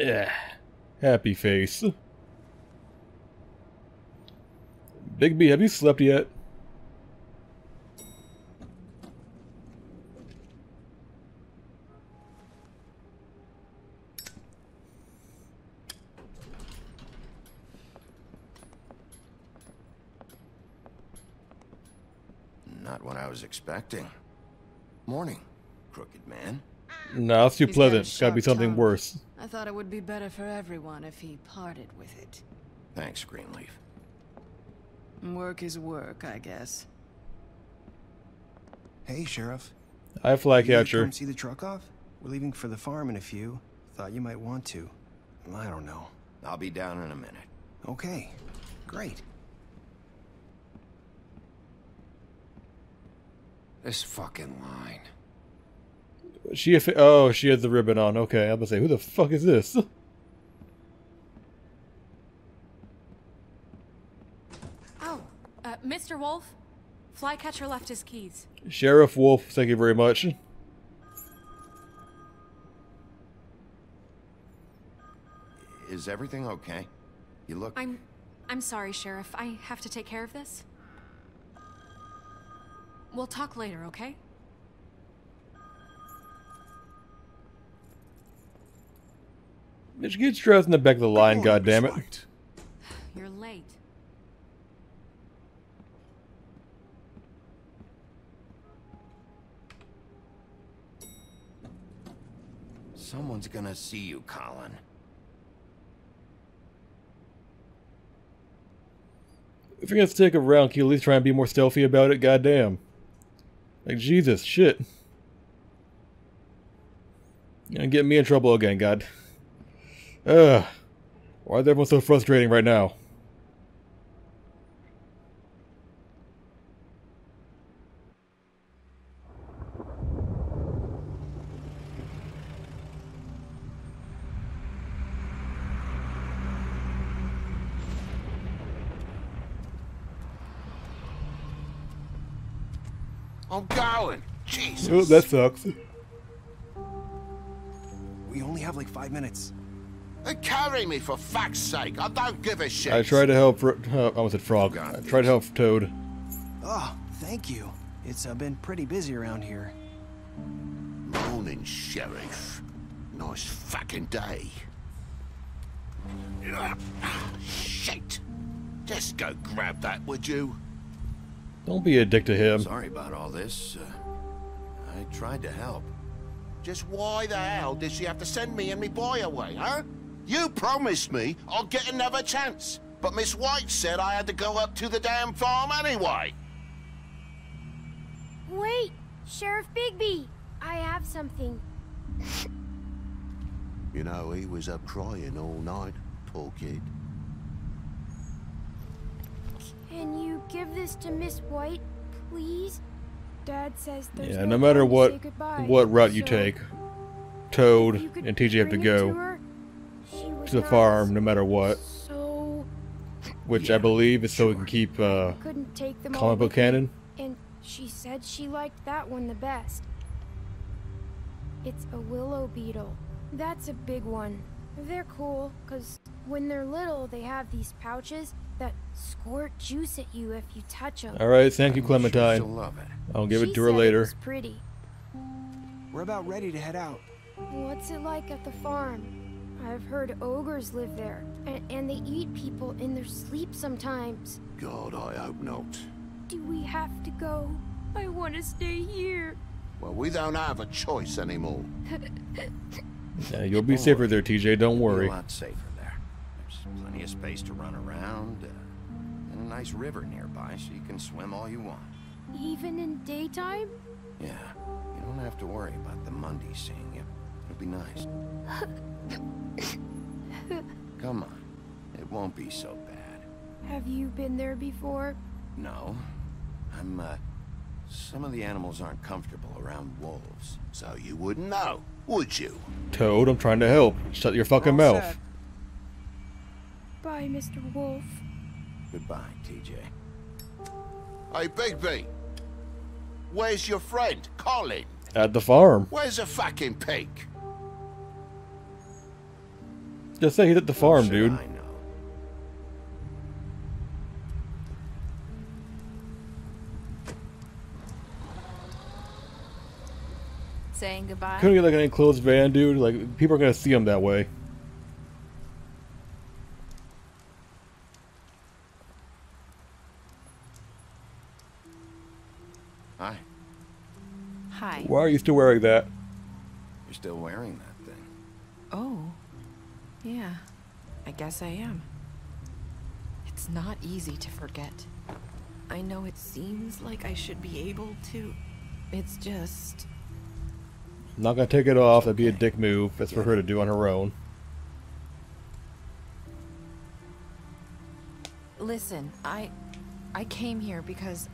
Ugh. Happy face. Bigby, have you slept yet? Not what I was expecting. Morning, crooked man. No, it's too pleasant. It's gotta be something worse. I thought it would be better for everyone if he parted with it. Thanks, Greenleaf. Work is work, I guess. Hey, Sheriff. Hi, Flycatcher. Come see the truck off? We're leaving for the farm in a few. Thought you might want to. I don't know. I'll be down in a minute. Okay, great. This fucking line. Oh, she has the ribbon on. Okay, I'm gonna say, who the fuck is this? Oh, Mr. Wolf, Flycatcher left his keys. Sheriff Wolf, thank you very much. Is everything okay? You look. I'm sorry, Sheriff. I have to take care of this. We'll talk later, okay? Bitch, get stressed in the back of the line, goddammit. You're late. Someone's gonna see you, Colin. If you're gonna stick around, can you at least try and be more stealthy about it? Goddamn. Like, Jesus, shit. You're gonna get me in trouble again, god. Ugh. Why is everyone so frustrating right now? I'm going. Jesus. Oh, that sucks. We only have like 5 minutes. And carry me, for fuck's sake. I don't give a shit. I tried to help I almost said frog. I tried to help Toad. Oh, thank you. It's been pretty busy around here. Morning, Sheriff. Nice fucking day. Shit. Just go grab that, would you? Don't be a dick to him. Sorry about all this. I tried to help. Just why the hell did she have to send me and me boy away, huh? You promised me I'll get another chance, but Miss White said I had to go up to the damn farm anyway. Wait, Sheriff Bigby, I have something. You know, he was up crying all night, poor kid. Can you give this to Miss White, please? Dad says there's yeah, no matter what route you take, Toad and TJ have to go to the farm no matter what. So... Which yeah, I believe is so we can keep comic book canon. And she said she liked that one the best. It's a willow beetle. That's a big one. They're cool, because when they're little, they have these pouches that squirt juice at you if you touch them. All right, thank you, Clementine. I'll give it to her later. Pretty. We're about ready to head out. What's it like at the farm? I've heard ogres live there, and they eat people in their sleep sometimes. God, I hope not. Do we have to go? I want to stay here. Well, we don't have a choice anymore. Yeah, you'll be safer there, TJ. Don't worry. You're a lot safer there. There's plenty of space to run around, and a nice river nearby, so you can swim all you want. Even in daytime? Yeah. You don't have to worry about the Mundy seeing you. It'll be nice. Come on. It won't be so bad. Have you been there before? No. I'm, some of the animals aren't comfortable around wolves, so you wouldn't know, would you? Toad, I'm trying to help. Shut your fucking mouth. Bye, Mr. Wolf. Goodbye, TJ. Hey, Bigby. Where's your friend, Colin? At the farm. Where's the fucking pig? Just say he's at the farm, dude. I know. Saying goodbye. Couldn't get like an enclosed van, dude. Like people are gonna see him that way. Hi. Why are you still wearing that? You're still wearing that thing. Oh. Yeah. I guess I am. It's not easy to forget. I know it seems like I should be able to. It's just... I'm not gonna take it off. That'd be a dick move. That's for her to do on her own. Listen, I came here because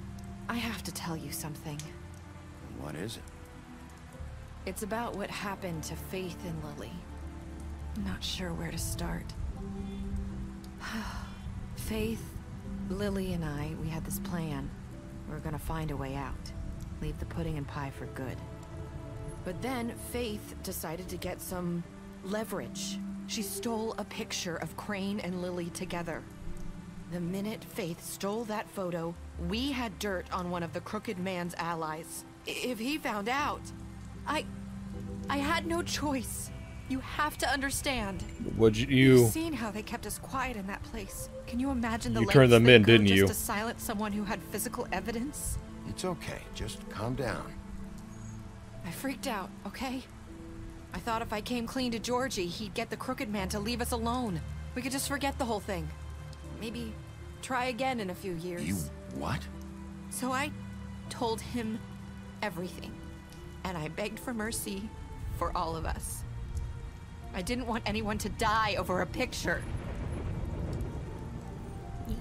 I have to tell you something. What is it? It's about what happened to Faith and Lily. I'm not sure where to start. Faith, Lily, and I, we had this plan. We were gonna find a way out. Leave the pudding and pie for good. But then Faith decided to get some leverage. She stole a picture of Crane and Lily together. The minute Faith stole that photo, we had dirt on one of the crooked man's allies. If he found out, I had no choice. You have to understand. You've seen how they kept us quiet in that place. Can you imagine the lengths they go didn't just to silence someone who had physical evidence? It's okay. Just calm down. I freaked out, okay? I thought if I came clean to Georgie, he'd get the crooked man to leave us alone. We could just forget the whole thing. Maybe try again in a few years. You what? So I told him everything, and I begged for mercy for all of us. I didn't want anyone to die over a picture.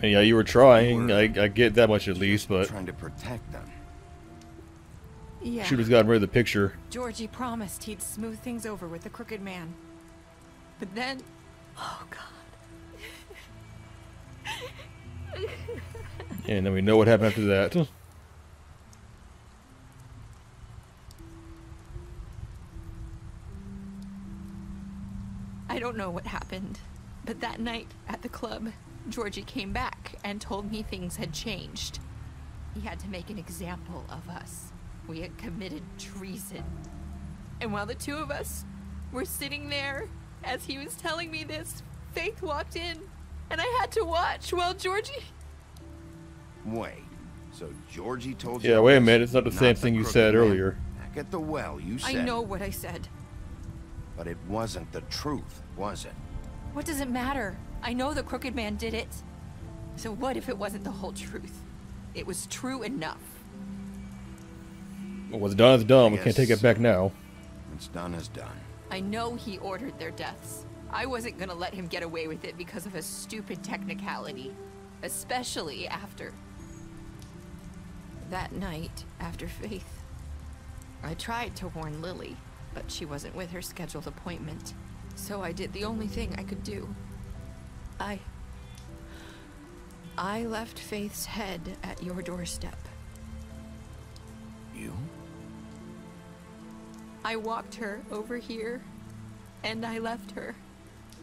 Yeah, you were trying. I get that much at least, but trying to protect them. Yeah. Shooters got rid of the picture. Georgie promised he'd smooth things over with the crooked man, but then, oh God! And then we know what happened after that. I don't know what happened, but that night at the club, Georgie came back and told me things had changed. He had to make an example of us. We had committed treason. And while the two of us were sitting there, as he was telling me this, Faith walked in, and I had to watch while Georgie... Wait, so Georgie told you... Yeah, wait a minute, it's not the same thing you said earlier. Back at the well, you said... I know what I said. But it wasn't the truth, was it? What does it matter? I know the crooked man did it. So what if it wasn't the whole truth? It was true enough. Well, what's done is done. We can't take it back now. It's done is done. I know he ordered their deaths. I wasn't gonna let him get away with it because of a stupid technicality. Especially after... that night, after Faith. I tried to warn Lily. But she wasn't with her scheduled appointment, so I did the only thing I could do. I left Faith's head at your doorstep. You? I walked her over here, and I left her,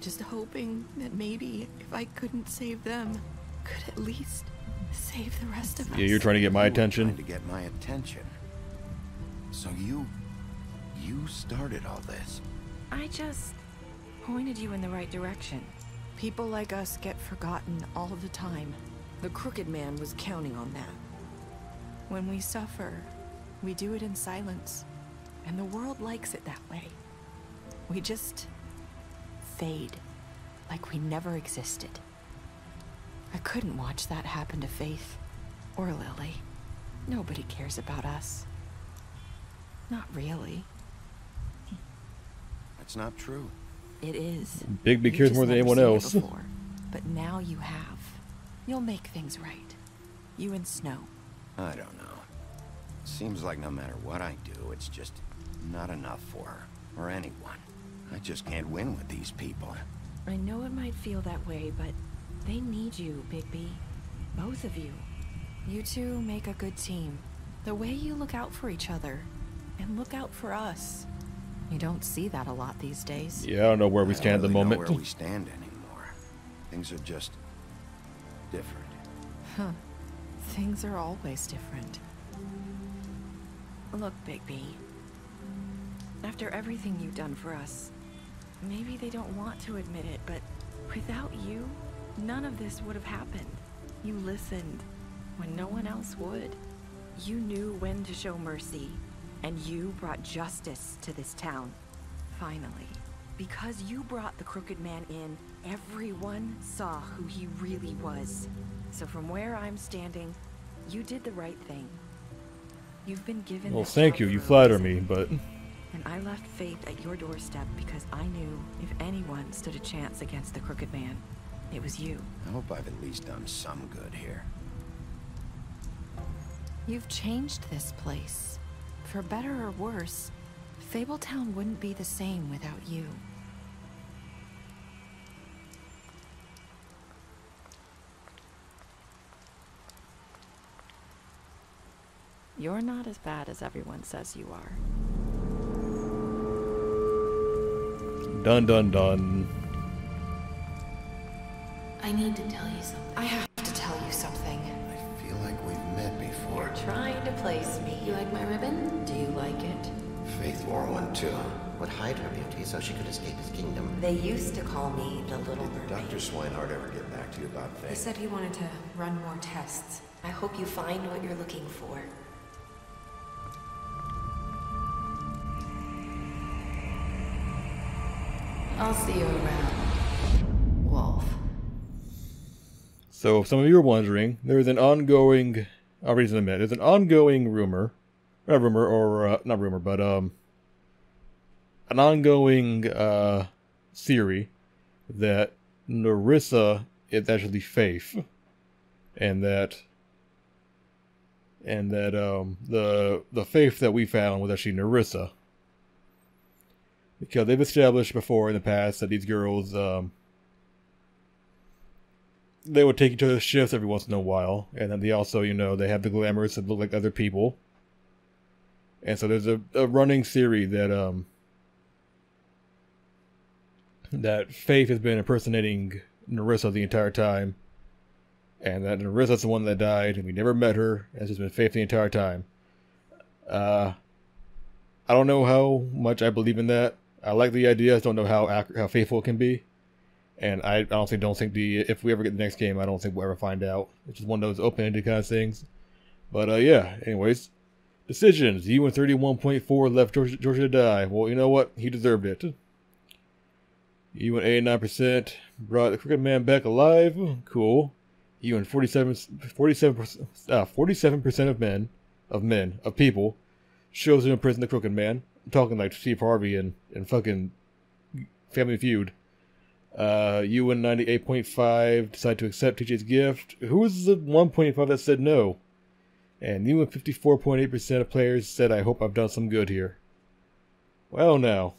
just hoping that maybe if I couldn't save them, could at least save the rest of us. Yeah, you're trying to get my attention. Trying to get my attention. So you started all this. I just pointed you in the right direction. People like us get forgotten all the time. The crooked man was counting on that. When we suffer, we do it in silence, and the world likes it that way. We just fade, like we never existed. I couldn't watch that happen to Faith or Lily. Nobody cares about us. Not really. It's not true. It is. Bigby cares more than anyone else. Before, but now you have. You'll make things right. You and Snow. I don't know. Seems like no matter what I do, it's just not enough for her or anyone. I just can't win with these people. I know it might feel that way, but they need you, Bigby. Both of you. You two make a good team. The way you look out for each other and look out for us. You don't see that a lot these days. Yeah, I don't know where we stand at the moment. I don't know where we stand anymore. Things are just different. Huh. Things are always different. Look, Bigby. After everything you've done for us, maybe they don't want to admit it, but without you, none of this would have happened. You listened when no one else would. You knew when to show mercy, and you brought justice to this town. Finally. Because you brought the crooked man in, everyone saw who he really was. So from where I'm standing, you did the right thing. You've been given... Well, thank you. You flatter me, but... And I left Faith at your doorstep because I knew if anyone stood a chance against the crooked man, it was you. I hope I've at least done some good here. You've changed this place. For better or worse, Fabletown wouldn't be the same without you. You're not as bad as everyone says you are. Dun dun dun. I need to tell you something. I have to tell you something. I feel like we've met before. You're trying to place me. You like my ribbon? Do you like it? Faith wore one too. Would hide her beauty so she could escape his kingdom. They used to call me the Little Mermaid. Did Dr. Swinehart ever get back to you about Faith? He said he wanted to run more tests. I hope you find what you're looking for. I'll see you around, Wolf. So if some of you are wondering, there is an ongoing... I'll read it in a minute. There's an ongoing rumor. Not rumor, or... not rumor, but... an ongoing theory that Nerissa is actually Faith. And that the Faith that we found was actually Nerissa. Because they've established before in the past that these girls, they would take each other's shifts every once in a while. And then they also, you know, they have the glamours that look like other people. And so there's a running theory that, that Faith has been impersonating Nerissa the entire time. And that Nerissa's the one that died, and we never met her, and she's been Faith the entire time. I don't know how much I believe in that. I like the idea. I just don't know how faithful it can be, and I honestly don't think if we ever get the next game, I don't think we'll ever find out. It's just one of those open-ended kind of things. But yeah. Anyways, decisions. You and 31.4 left Georgia to die. Well, you know what? He deserved it. You and 89% brought the crooked man back alive. Cool. You and 47% of people chose to imprison the crooked man. I'm talking like Steve Harvey and fucking Family Feud. You and 98.5 decide to accept TJ's gift. Who was the 1.5 that said no? And you and 54.8% of players said, I hope I've done some good here. Well, now.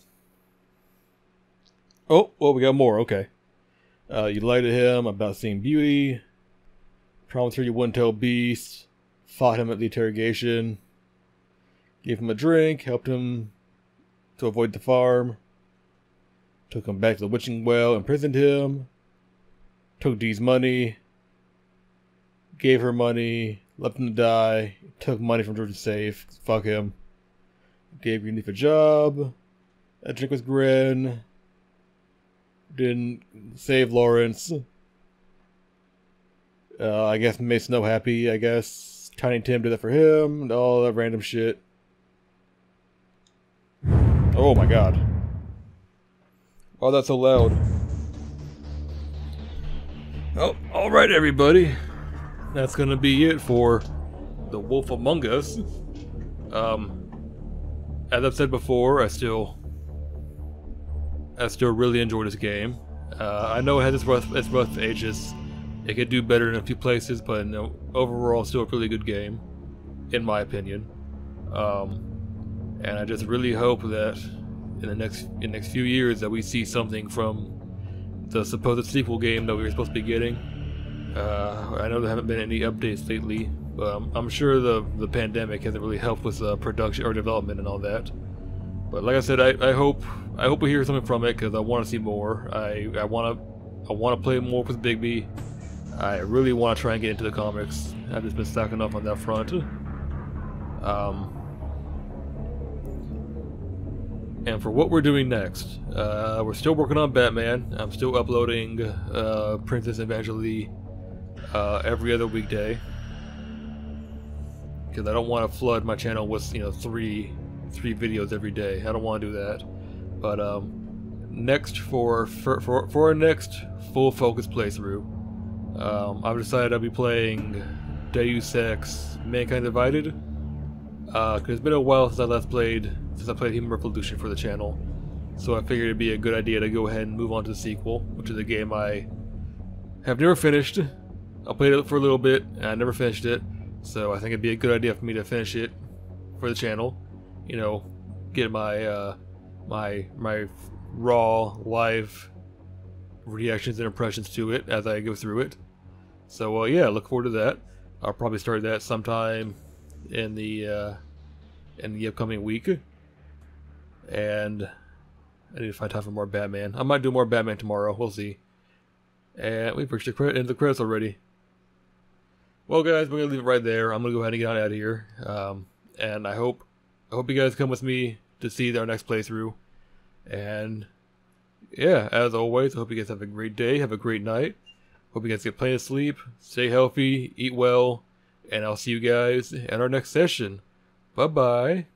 Oh, well, we got more. Okay. You lied to him about seeing beauty. Promised her you wouldn't tell Beast. Fought him at the interrogation. Gave him a drink, helped him to avoid the farm, took him back to the witching well, imprisoned him, took Dee's money, gave her money, left him to die, took money from George's safe, fuck him, gave Greenleaf a job, a drink with Grin, didn't save Lawrence, I guess made Snow happy, I guess, Tiny Tim did that for him, and all that random shit. Oh my god. Oh, that's so loud. Oh, alright everybody. That's gonna be it for The Wolf Among Us. As I've said before, I still really enjoy this game. I know it has its rough edges. It could do better in a few places, but no, overall still a really good game, in my opinion. And I just really hope that in the next few years that we see something from the supposed sequel game that we were supposed to be getting. I know there haven't been any updates lately, but I'm sure the pandemic hasn't really helped with production or development and all that. But like I said, I hope we hear something from it, because I want to see more. I want to play more with Bigby. I really want to try and get into the comics. I've just been stacking up on that front. And for what we're doing next, we're still working on Batman. I'm still uploading Princess Evangeline every other weekday, because I don't want to flood my channel with, you know, three videos every day. I don't want to do that. But next for our next full focus playthrough, I've decided I'll be playing Deus Ex Mankind Divided. Because it's been a while since I last played, since I played Human Revolution for the channel, so I figured it'd be a good idea to go ahead and move on to the sequel, which is a game I have never finished. I played it for a little bit and I never finished it, so I think it'd be a good idea for me to finish it for the channel. You know, get my my raw live reactions and impressions to it as I go through it. So yeah, look forward to that. I'll probably start that sometime in the upcoming week. And I need to find time for more Batman. I might do more Batman tomorrow, we'll see. And we've reached the end of the credits already. Well guys, we're gonna leave it right there. I'm gonna go ahead and get on out of here. And I hope you guys come with me to see our next playthrough. And yeah, as always, I hope you guys have a great day, have a great night. Hope you guys get plenty of sleep, stay healthy, eat well, and I'll see you guys in our next session. Bye-bye.